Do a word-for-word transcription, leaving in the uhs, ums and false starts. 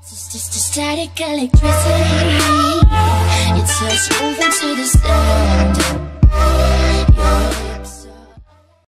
It's just a static electricity. It's us moving to the sound.